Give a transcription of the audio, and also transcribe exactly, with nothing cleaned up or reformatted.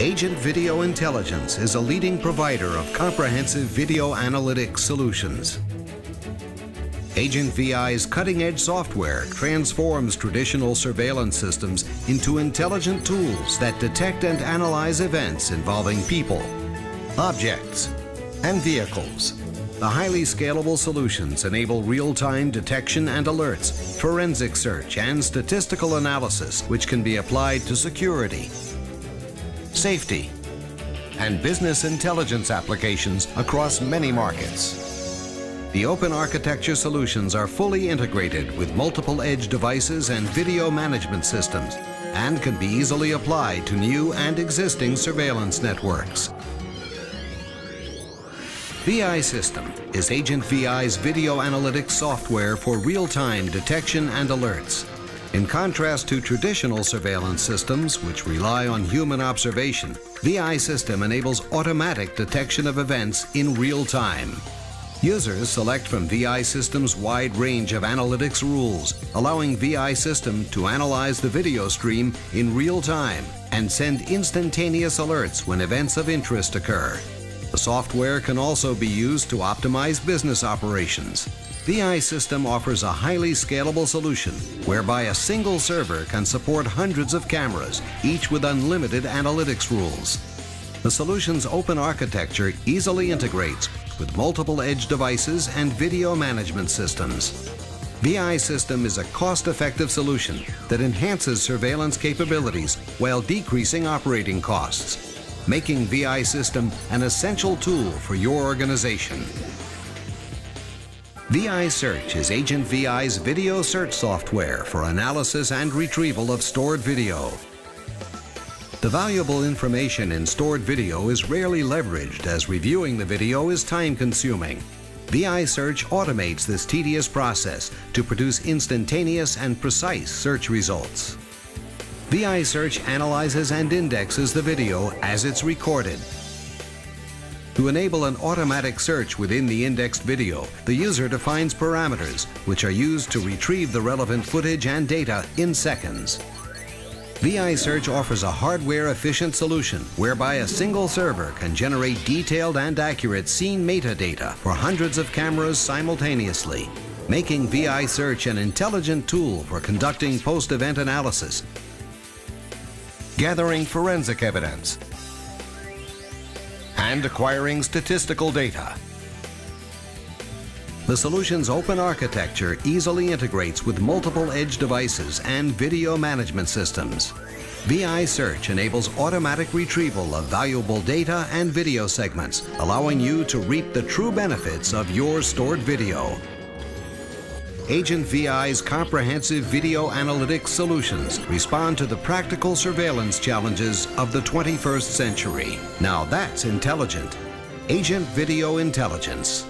Agent Video Intelligence is a leading provider of comprehensive video analytics solutions. Agent V I's cutting-edge software transforms traditional surveillance systems into intelligent tools that detect and analyze events involving people, objects, and vehicles. The highly scalable solutions enable real-time detection and alerts, forensic search, and statistical analysis, which can be applied to security, safety, and business intelligence applications across many markets. The open architecture solutions are fully integrated with multiple edge devices and video management systems, and can be easily applied to new and existing surveillance networks. Vi-System is Agent V I's video analytics software for real-time detection and alerts. In contrast to traditional surveillance systems, which rely on human observation, Vi-System enables automatic detection of events in real time. Users select from Vi-System's wide range of analytics rules, allowing Vi-System to analyze the video stream in real time and send instantaneous alerts when events of interest occur. The software can also be used to optimize business operations. Vi-System offers a highly scalable solution whereby a single server can support hundreds of cameras, each with unlimited analytics rules. The solution's open architecture easily integrates with multiple edge devices and video management systems. Vi-System is a cost-effective solution that enhances surveillance capabilities while decreasing operating costs, making Vi-System an essential tool for your organization. Vi-Search is Agent V I's video search software for analysis and retrieval of stored video. The valuable information in stored video is rarely leveraged, as reviewing the video is time-consuming. Vi-Search automates this tedious process to produce instantaneous and precise search results. Vi-Search analyzes and indexes the video as it's recorded. To enable an automatic search within the indexed video, the user defines parameters, which are used to retrieve the relevant footage and data in seconds. Vi-Search offers a hardware-efficient solution whereby a single server can generate detailed and accurate scene metadata for hundreds of cameras simultaneously, making Vi-Search an intelligent tool for conducting post-event analysis, gathering forensic evidence, and acquiring statistical data. The solution's open architecture easily integrates with multiple edge devices and video management systems. Vi-Search enables automatic retrieval of valuable data and video segments, allowing you to reap the true benefits of your stored video. Agent V I's comprehensive video analytics solutions respond to the practical surveillance challenges of the twenty-first century. Now that's intelligent. Agent Video Intelligence.